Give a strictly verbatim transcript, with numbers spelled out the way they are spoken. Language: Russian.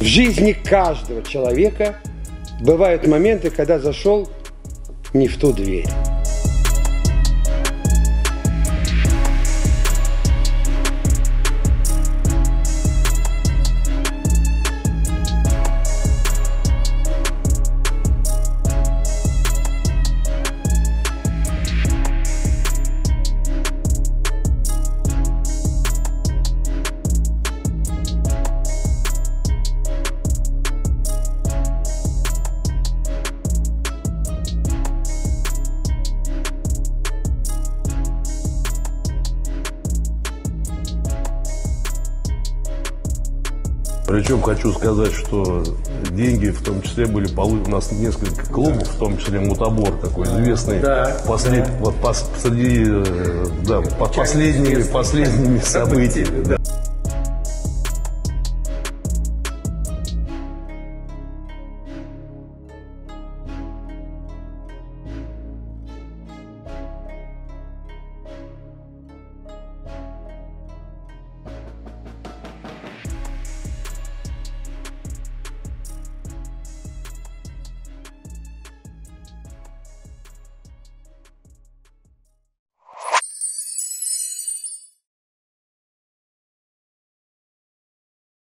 В жизни каждого человека бывают моменты, когда зашел не в ту дверь. Причем хочу сказать, что деньги в том числе были получены. У нас несколько клубов, в том числе Мутабор, такой известный, да, послед... да. Пос... Да, последними, последними событиями. Да.